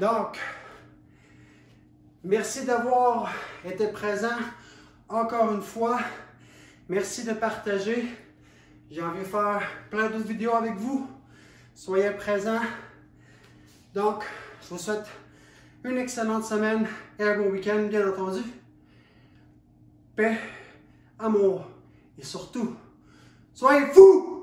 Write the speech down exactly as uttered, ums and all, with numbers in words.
Donc, merci d'avoir été présent encore une fois. Merci de partager. J'ai envie de faire plein d'autres vidéos avec vous. Soyez présents. Donc, je vous souhaite une excellente semaine et un bon week-end, bien entendu. Paix, amour et surtout, soyez fous!